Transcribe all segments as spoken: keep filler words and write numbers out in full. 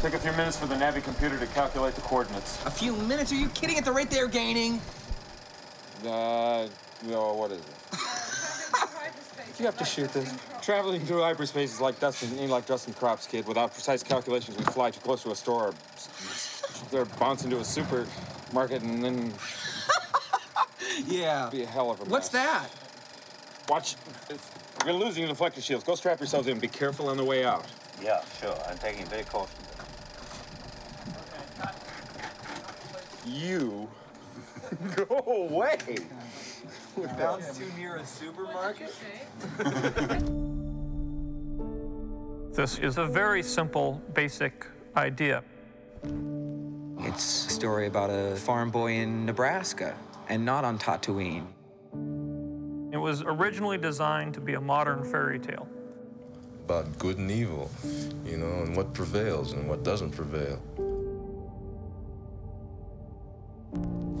Took a few minutes for the Navi computer to calculate the coordinates. A few minutes? Are you kidding at the rate they're gaining? Uh, no, what is it? You have to shoot this. Traveling through hyperspace is like dusting, like dusting crops, kid. Without precise calculations, we fly too close to a store. They're bouncing to a supermarket and then... yeah. It'd be a hell of a mess. What's that? Watch. It's, you're losing your deflector shields. Go strap yourselves in. Be careful on the way out. Yeah, sure. I'm taking very caution. You go away. Sounds too near a supermarket. This is a very simple, basic idea. It's a story about a farm boy in Nebraska, and not on Tatooine. It was originally designed to be a modern fairy tale. About good and evil, you know, and what prevails and what doesn't prevail.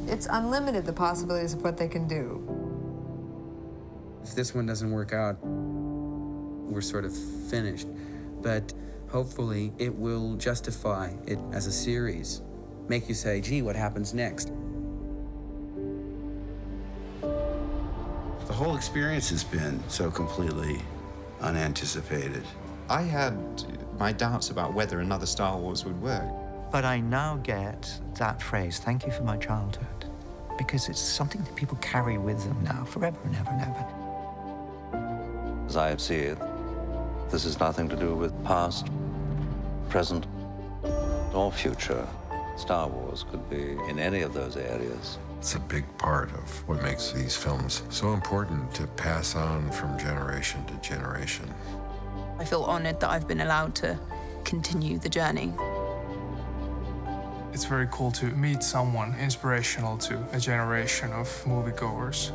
It's unlimited, the possibilities of what they can do. If this one doesn't work out, we're sort of finished. But hopefully it will justify it as a series, make you say, gee, what happens next? The whole experience has been so completely unanticipated. I had my doubts about whether another Star Wars would work. But I now get that phrase, thank you for my childhood, because it's something that people carry with them now forever and ever and ever. As I see it, this has nothing to do with past, present, or future. Star Wars could be in any of those areas. It's a big part of what makes these films so important to pass on from generation to generation. I feel honored that I've been allowed to continue the journey. It's very cool to meet someone inspirational to a generation of moviegoers.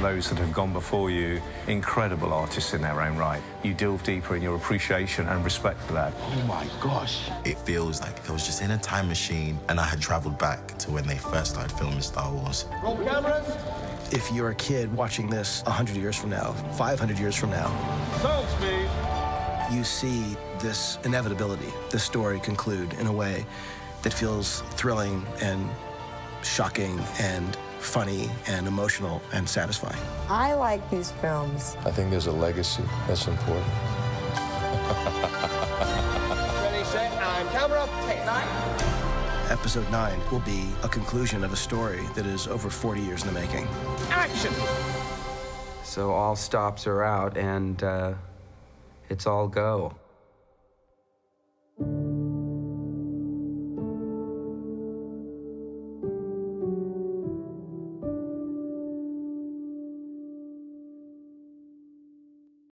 Those that have gone before you, incredible artists in their own right. You delve deeper in your appreciation and respect for that. Oh my gosh. It feels like I was just in a time machine and I had traveled back to when they first started filming Star Wars. Roll cameras. If you're a kid watching this one hundred years from now, five hundred years from now, sound speed. You see this inevitability, this story conclude in a way that feels thrilling and shocking and funny and emotional and satisfying. I like these films. I think there's a legacy that's important. Ready, set, and camera, take nine. Episode nine will be a conclusion of a story that is over forty years in the making. Action! So all stops are out and uh, it's all go.